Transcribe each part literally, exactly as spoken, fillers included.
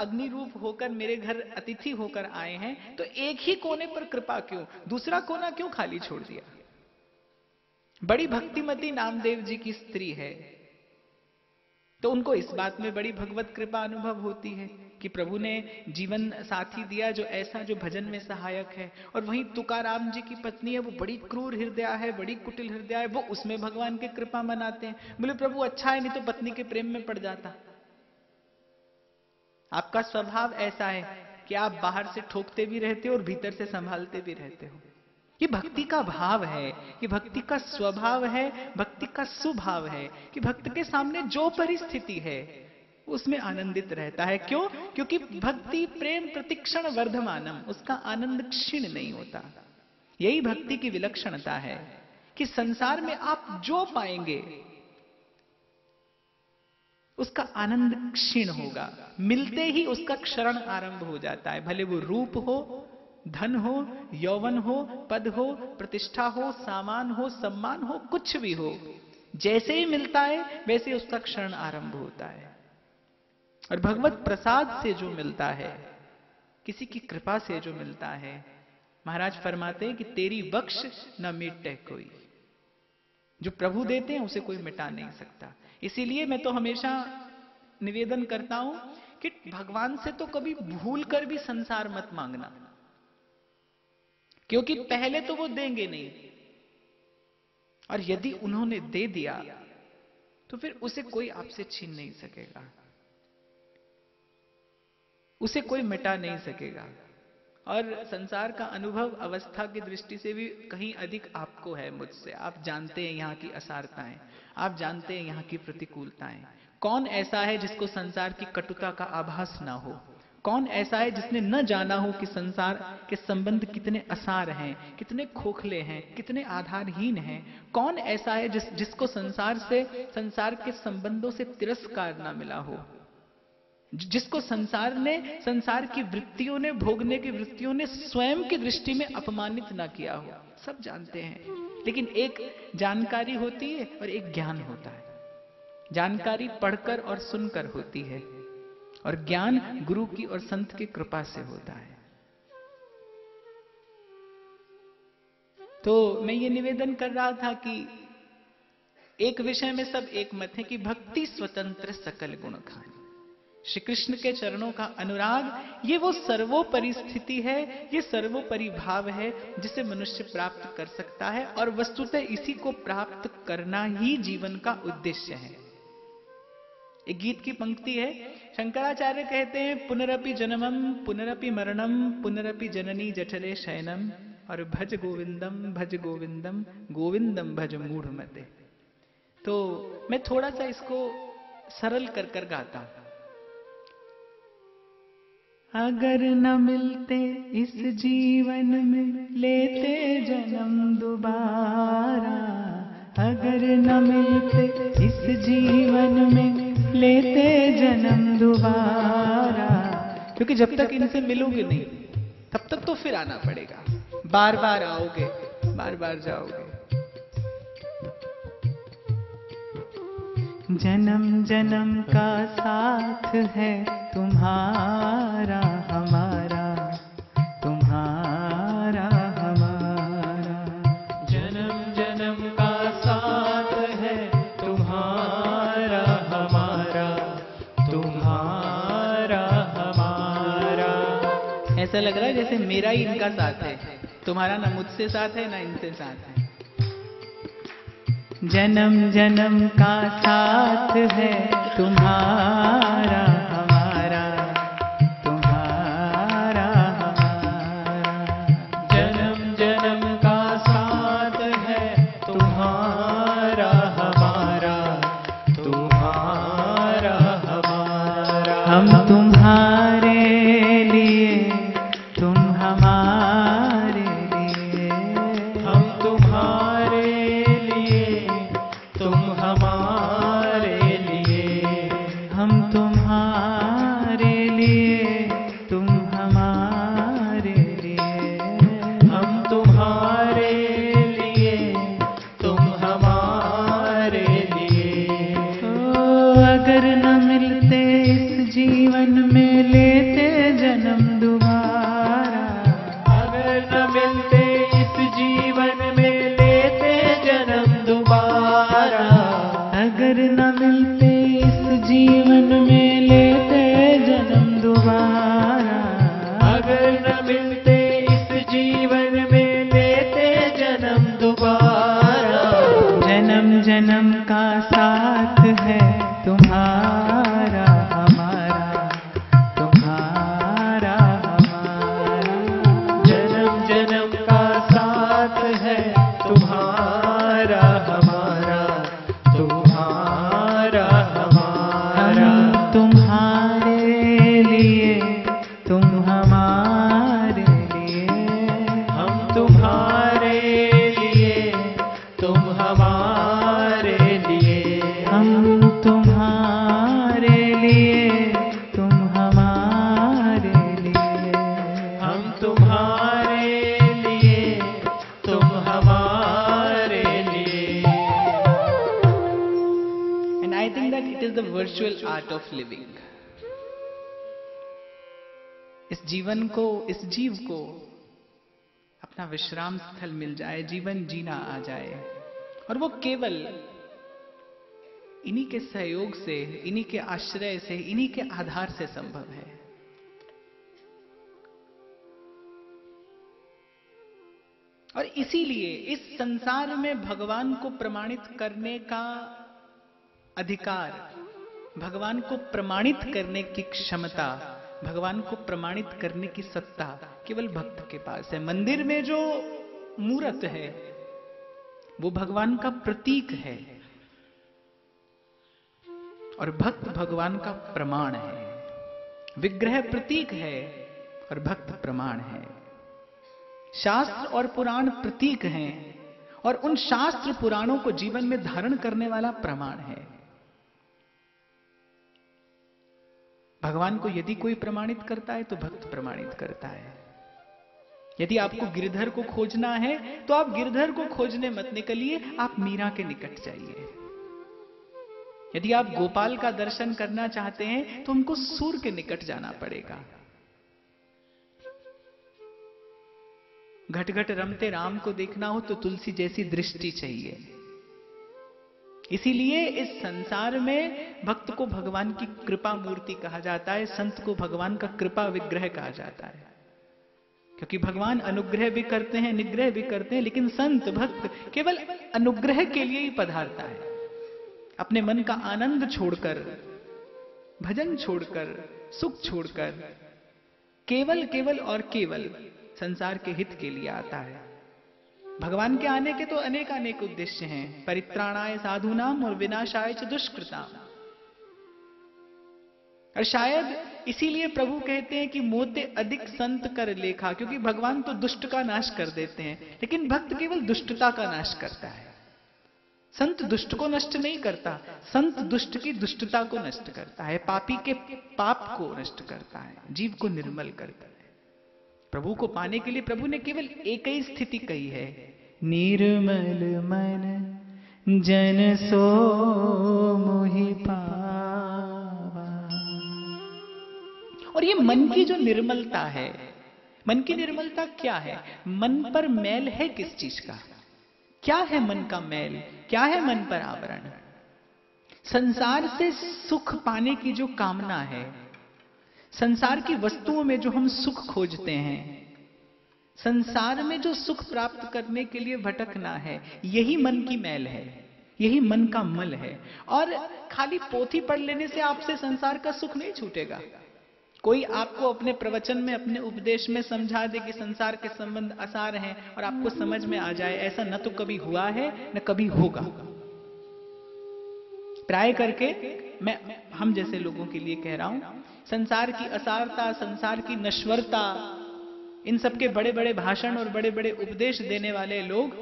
अग्नि रूप होकर मेरे घर अतिथि होकर आए हैं, तो एक ही कोने पर कृपा क्यों, दूसरा कोना क्यों खाली छोड़ दिया। बड़ी भक्तिमती नामदेव जी की स्त्री है, तो उनको इस बात में बड़ी भगवत कृपा अनुभव होती है कि प्रभु ने जीवन साथी दिया जो ऐसा जो भजन में सहायक है। और वहीं तुकाराम जी की पत्नी है, वो बड़ी क्रूर हृदया है, बड़ी कुटिल हृदया है, वो उसमें भगवान की कृपा मनाते हैं। बोले प्रभु अच्छा है, नहीं तो पत्नी के प्रेम में पड़ जाता। आपका स्वभाव ऐसा है कि आप बाहर से ठोकते भी रहते हो और भीतर से संभालते भी रहते हो। ये भक्ति का भाव है, ये भक्ति का स्वभाव है, भक्ति का सुभाव है कि भक्त के सामने जो परिस्थिति है उसमें आनंदित रहता है। क्यों? क्योंकि भक्ति प्रेम प्रतिक्षण वर्धमानम, उसका आनंद क्षीण नहीं होता। यही भक्ति की विलक्षणता है कि संसार में आप जो पाएंगे उसका आनंद क्षीण होगा, मिलते ही उसका क्षरण आरंभ हो जाता है। भले वो रूप हो, धन हो, यौवन हो, पद हो, प्रतिष्ठा हो, सामान हो, सम्मान हो, कुछ भी हो, जैसे ही मिलता है वैसे उसका क्षरण आरंभ होता है। और भगवत प्रसाद से जो मिलता है, किसी की कृपा से जो मिलता है, महाराज फरमाते हैं कि तेरी बख्श न मिटे कोई। जो प्रभु देते हैं उसे कोई मिटा नहीं सकता। इसीलिए मैं तो हमेशा निवेदन करता हूं कि भगवान से तो कभी भूल कर भी संसार मत मांगना, क्योंकि पहले तो वो देंगे नहीं, और यदि उन्होंने दे दिया तो फिर उसे कोई आपसे छीन नहीं सकेगा, उसे कोई मिटा नहीं सकेगा। और संसार का अनुभव अवस्था की दृष्टि से भी कहीं अधिक आपको है मुझसे। आप जानते हैं यहाँ की असारताएं, आप जानते हैं यहाँ की प्रतिकूलताएं। कौन ऐसा है जिसको संसार की कटुता का आभास ना हो? कौन ऐसा है जिसने न जाना हो कि संसार के संबंध कितने असार हैं, कितने खोखले हैं, कितने आधारहीन हैं? कौन ऐसा है जिस जिसको संसार से, संसार के संबंधों से तिरस्कार ना मिला हो, जिसको संसार ने, संसार की वृत्तियों ने, भोगने की वृत्तियों ने स्वयं की दृष्टि में अपमानित ना किया हो? सब जानते हैं, लेकिन एक जानकारी होती है और एक ज्ञान होता है। जानकारी पढ़कर और सुनकर होती है, और ज्ञान गुरु की और संत की कृपा से होता है। तो मैं ये निवेदन कर रहा था कि एक विषय में सब एक मत है कि भक्ति स्वतंत्र सकल गुण खानी। श्री कृष्ण के चरणों का अनुराग, ये वो सर्वोपरि स्थिति है, ये सर्वोपरि भाव है जिसे मनुष्य प्राप्त कर सकता है, और वस्तुतः इसी को प्राप्त करना ही जीवन का उद्देश्य है। एक गीत की पंक्ति है, शंकराचार्य कहते हैं पुनरपि जन्मम पुनरपि मरणम पुनरपि जननी जठरे शयनम और भज गोविंदम भज गोविंदम गोविंदम भज मूढ़मते। तो मैं थोड़ा सा इसको सरल कर कर गाता हूं। अगर न मिलते इस जीवन में लेते जन्म दोबारा, अगर न मिलते इस जीवन में लेते जन्म दोबारा। क्योंकि जब तक इनसे मिलोगे नहीं तब तक तो फिर आना पड़ेगा, बार बार आओगे, बार बार जाओगे। जन्म जन्म का साथ है तुम्हारा हमारा, तुम्हारा हमारा। जन्म जन्म का साथ है तुम्हारा हमारा, तुम्हारा हमारा। ऐसा लग रहा है जैसे मेरा ही इनका साथ है, तुम्हारा ना मुझसे साथ है ना इनसे साथ है। जन्म जन्म का साथ है तुम्हारा हमारा, तुम्हारा हमारा। जन्म जन्म का साथ है तुम्हारा हमारा, तुम्हारा हमारा। हम तुम्हारे लिए, तुम हमारे लिए, हम तुम्हारे हमारे लिए, हम तुम्हारे लेते जन्म दोबारा, अगर न मिलते इस जीवन में लेते जन्म दोबारा, अगर न मिलते इस जीवन में लेते जन्म दोबारा, अगर न मिलते इस जीवन में लेते जन्म दोबारा। जन्म जन्म का साथ है तुम्हारा हमारा, तुम्हारा हमारा, जन्म जन्म का साथ है तुम्हारा हमारा, तुम्हारा हमारा। तुम्हारे लिए तुम हमारे लिए, हम तुम्हारे लिए तुम हमारे लिए, हम तुम्हारे लिए तुम हमारे लिए, हम तुम्हारे लिए तुम हमारे लिए। And I think that it is the virtual art of living. इस जीवन को, इस जीव को अपना विश्राम स्थल मिल जाए, जीवन जीना आ जाए, और वो केवल इन्हीं के सहयोग से, इन्हीं के आश्रय से, इन्हीं के आधार से संभव है। और इसीलिए इस संसार में भगवान को प्रमाणित करने का अधिकार, भगवान को प्रमाणित करने की क्षमता, भगवान को प्रमाणित करने की सत्ता केवल भक्त के पास है। मंदिर में जो मूर्त है वो भगवान का प्रतीक है, और भक्त भगवान का प्रमाण है। विग्रह प्रतीक है और भक्त प्रमाण है। शास्त्र और पुराण प्रतीक हैं, और उन शास्त्र पुराणों को जीवन में धारण करने वाला प्रमाण है। भगवान को यदि कोई प्रमाणित करता है तो भक्त प्रमाणित करता है। यदि आपको गिरधर को खोजना है तो आप गिरधर को खोजने मत निकलिए, आप मीरा के निकट जाइए। यदि आप गोपाल का दर्शन करना चाहते हैं तो हमको सूर के निकट जाना पड़ेगा। घट घट रमते राम को देखना हो तो तुलसी जैसी दृष्टि चाहिए। इसीलिए इस संसार में भक्त को भगवान की कृपा मूर्ति कहा जाता है, संत को भगवान का कृपा विग्रह कहा जाता है, क्योंकि भगवान अनुग्रह भी करते हैं, निग्रह भी करते हैं, लेकिन संत भक्त केवल अनुग्रह के लिए ही पधारता है। अपने मन का आनंद छोड़कर, भजन छोड़कर, सुख छोड़कर, केवल केवल और केवल संसार के हित के लिए आता है। भगवान के आने के तो अनेक अनेक उद्देश्य हैं, परित्राणाय साधूनाम और विनाशाय च दुष्कृताम। और शायद इसीलिए प्रभु कहते हैं कि मोते अधिक संत कर लेखा, क्योंकि भगवान तो दुष्ट का नाश कर देते हैं, लेकिन भक्त केवल दुष्टता का नाश करता है। संत दुष्ट को नष्ट नहीं करता, संत दुष्ट की दुष्टता को नष्ट करता है, पापी के पाप को नष्ट करता है, जीव को निर्मल करता है। प्रभु को पाने के लिए प्रभु ने केवल एक ही स्थिति कही है, निर्मल मन जन सो मोहि पावा। और ये मन की जो निर्मलता है, मन की निर्मलता क्या है? मन पर मैल है किस चीज का? क्या है मन का मैल? क्या है मन पर आवरण? संसार से सुख पाने की जो कामना है, संसार की वस्तुओं में जो हम सुख खोजते हैं, संसार में जो सुख प्राप्त करने के लिए भटकना है, यही मन की मैल है, यही मन का मल है। और खाली पोथी पढ़ लेने से आपसे संसार का सुख नहीं छूटेगा। कोई आपको अपने प्रवचन में, अपने उपदेश में समझा दे कि संसार के संबंध आसार हैं और आपको समझ में आ जाए, ऐसा न तो कभी हुआ है न कभी होगा। प्राय करके मैं हम जैसे लोगों के लिए कह रहा हूं, संसार की असारता, संसार की नश्वरता, इन सबके बड़े बड़े भाषण और बड़े बड़े उपदेश देने वाले लोग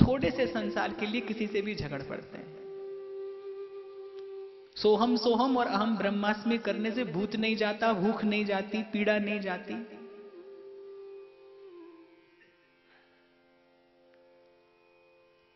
थोड़े से संसार के लिए किसी से भी झगड़ पड़ते हैं। सोहम सोहम और अहम ब्रह्मास्मि करने से भूत नहीं जाता, भूख नहीं जाती, पीड़ा नहीं जाती।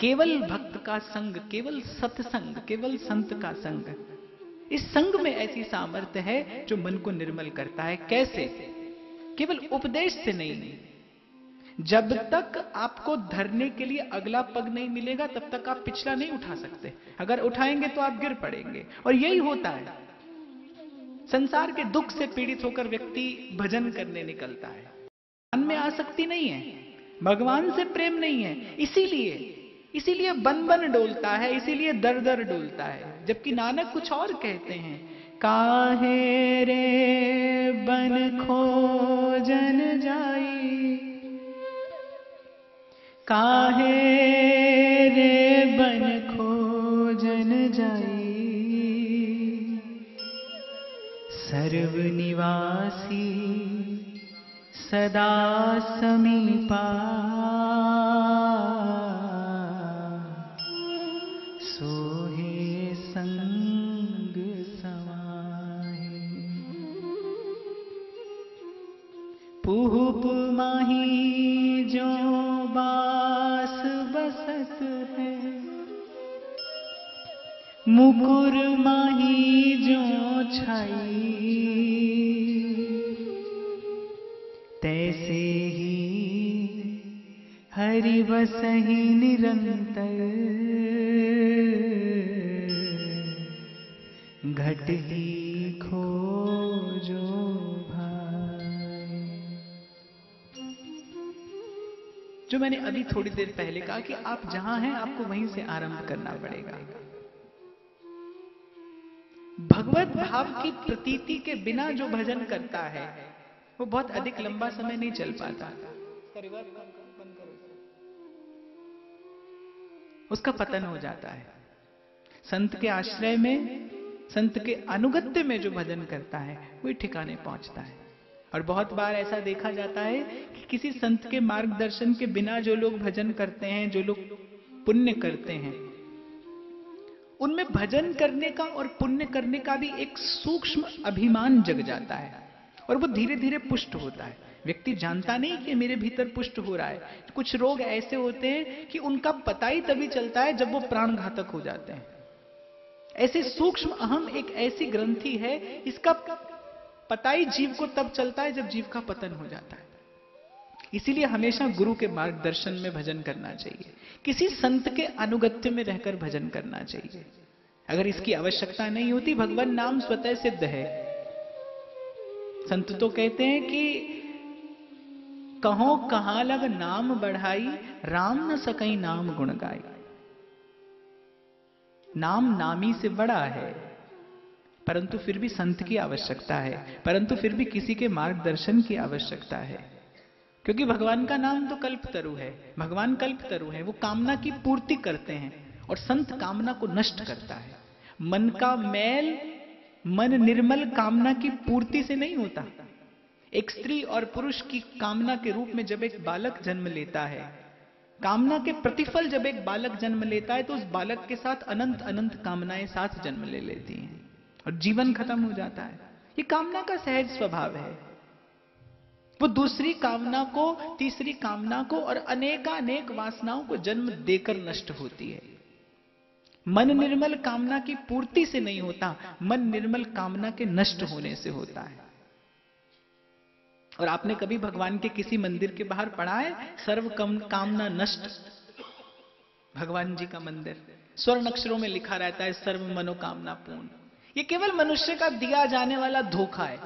केवल भक्त का संग, केवल सत्संग, केवल संत का संग, इस संग में ऐसी सामर्थ्य है जो मन को निर्मल करता है। कैसे? केवल उपदेश से नहीं। जब तक आपको धरने के लिए अगला पग नहीं मिलेगा तब तक आप पिछला नहीं उठा सकते। अगर उठाएंगे तो आप गिर पड़ेंगे। और यही होता है, संसार के दुख से पीड़ित होकर व्यक्ति भजन करने निकलता है। मन में आसक्ति नहीं है, भगवान से प्रेम नहीं है, इसीलिए इसीलिए बन बन डोलता है, इसीलिए दर दर डोलता है। जबकि नानक कुछ और कहते हैं, काहे रे बन खोजन जाई, काहे रे बन खोजन जाई, सर्व निवासी सदा समीपा, सोहे संग समाहि। पुहुप माही जो बास बसत है, मुकुर माही जो छाई, तैसे ही हरि बसहि निरंतर, घट ही खोजो भाई। जो मैंने अभी थोड़ी देर पहले कहा कि आप जहां हैं आपको वहीं से आरंभ करना पड़ेगा। भगवत भाव की प्रतीति के बिना जो भजन करता है वो बहुत अधिक लंबा समय नहीं चल पाता। उसका पतन हो जाता है। संत के आश्रय में, संत के अनुगत्य में जो भजन करता है वही ठिकाने पहुंचता है। और बहुत बार ऐसा देखा जाता है कि किसी संत के मार्गदर्शन के बिना जो लोग भजन करते हैं, जो लोग पुण्य करते हैं, उनमें भजन करने का और पुण्य करने का भी एक सूक्ष्म अभिमान जग जाता है और वो धीरे धीरे पुष्ट होता है। व्यक्ति जानता नहीं कि मेरे भीतर पुष्ट हो रहा है। कुछ रोग ऐसे होते हैं कि उनका पता ही तभी चलता है जब वो प्राण घातक हो जाते हैं। ऐसे सूक्ष्म अहम एक ऐसी ग्रंथि है, इसका पता ही जीव को तब चलता है जब जीव का पतन हो जाता है। इसीलिए हमेशा गुरु के मार्गदर्शन में भजन करना चाहिए, किसी संत के अनुगत्य में रहकर भजन करना चाहिए। अगर इसकी आवश्यकता नहीं होती, भगवान नाम स्वतः सिद्ध है। संत तो कहते हैं कि कहो कहाँ लग नाम बढ़ाई, राम न सकई नाम गुण गाई। नाम नामी से बड़ा है, परंतु फिर भी संत की आवश्यकता है, परंतु फिर भी किसी के मार्गदर्शन की आवश्यकता है। क्योंकि भगवान का नाम तो कल्पतरु है। भगवान कल्पतरु है, वो कामना की पूर्ति करते हैं और संत कामना को नष्ट करता है। मन का मैल, मन निर्मल कामना की पूर्ति से नहीं होता। एक स्त्री और पुरुष की कामना के रूप में जब एक बालक जन्म लेता है, कामना के प्रतिफल जब एक बालक जन्म लेता है, तो उस बालक के साथ अनंत अनंत कामनाएं साथ जन्म ले लेती हैं और जीवन खत्म हो जाता है। ये कामना का सहज स्वभाव है। वो दूसरी कामना को, तीसरी कामना को और अनेकानेक वासनाओं को जन्म देकर नष्ट होती है। मन निर्मल कामना की पूर्ति से नहीं होता, मन निर्मल कामना के नष्ट होने से होता है। और आपने कभी भगवान के किसी मंदिर के बाहर पढ़ा है, सर्व कामना नष्ट, भगवान जी का मंदिर, स्वर्ण अक्षरों में लिखा रहता है सर्व मनोकामना पूर्ण। ये केवल मनुष्य का दिया जाने वाला धोखा है,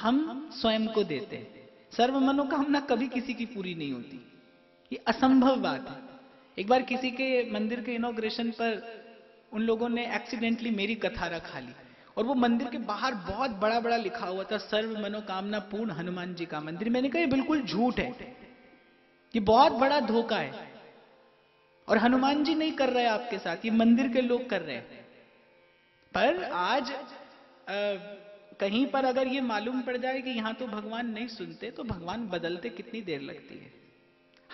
हम स्वयं को देते हैं। सर्व मनोकामना कभी किसी की पूरी नहीं होती, ये असंभव बात है। एक बार किसी के मंदिर के इनॉग्रेशन पर उन लोगों ने एक्सीडेंटली मेरी कथा रखा ली और वो मंदिर के बाहर बहुत बड़ा बड़ा लिखा हुआ था, सर्व मनोकामना पूर्ण हनुमान जी का मंदिर। मैंने कहा ये बिल्कुल झूठ है, ये बहुत बड़ा धोखा है। और हनुमान जी नहीं कर रहे आपके साथ, ये मंदिर के लोग कर रहे हैं। पर आज आ, कहीं पर अगर ये मालूम पड़ जाए कि यहां तो भगवान नहीं सुनते, तो भगवान बदलते कितनी देर लगती है।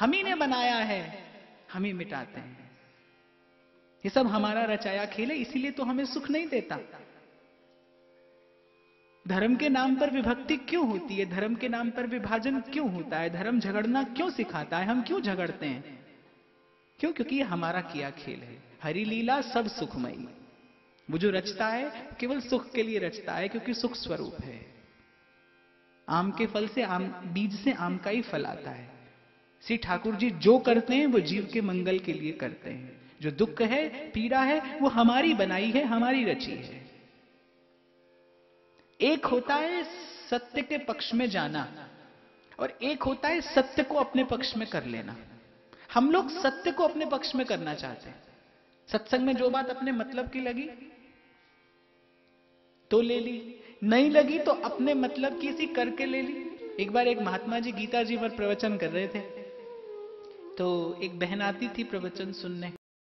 हम ही ने बनाया है, हम ही मिटाते हैं। ये सब हमारा रचाया खेल है, इसीलिए तो हमें सुख नहीं देता। धर्म के नाम पर विभक्ति क्यों होती है? धर्म के नाम पर विभाजन क्यों होता है? धर्म झगड़ना क्यों सिखाता है? हम क्यों झगड़ते हैं? क्यों? क्योंकि ये हमारा किया खेल है। हरि लीला सब सुखमयी, वो जो रचता है केवल सुख के लिए रचता है, क्योंकि सुख स्वरूप है। आम के फल से आम, बीज से आम का ही फल आता है। श्री ठाकुर जी जो करते हैं वो जीव के मंगल के लिए करते हैं। जो दुख है, पीड़ा है, वो हमारी बनाई है, हमारी रची है। एक होता है सत्य के पक्ष में जाना और एक होता है सत्य को अपने पक्ष में कर लेना। हम लोग सत्य को अपने पक्ष में करना चाहते हैं। सत्संग में जो बात अपने मतलब की लगी तो ले ली, नहीं लगी तो अपने मतलब की सी करके ले ली। एक बार एक महात्मा जी गीता जी पर प्रवचन कर रहे थे, तो एक बहन आती थी प्रवचन सुनने।